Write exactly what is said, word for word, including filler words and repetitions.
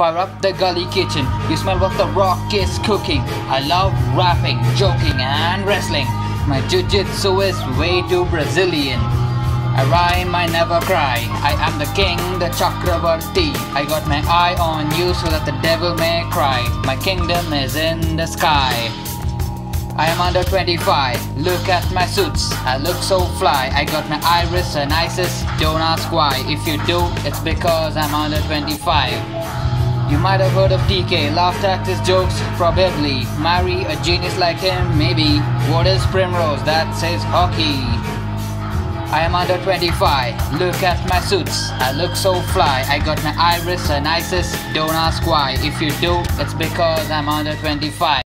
Fire up the gully kitchen, you smell what the rock is cooking. I love rapping, joking and wrestling. My jiu-jitsu is way too Brazilian. I rhyme, I never cry. I am the king, the Chakravarti. I got my eye on you so that the devil may cry. My kingdom is in the sky. I am under twenty-five, look at my suits, I look so fly. I got my iris and Isis, don't ask why. If you do, it's because I'm under twenty-five. You might have heard of T K, laugh tactics, jokes, probably. Marry a genius like him, maybe. What is Primrose? That says hockey. I am under twenty-five, look at my suits, I look so fly. I got my iris and Isis, don't ask why. If you do, it's because I'm under twenty-five.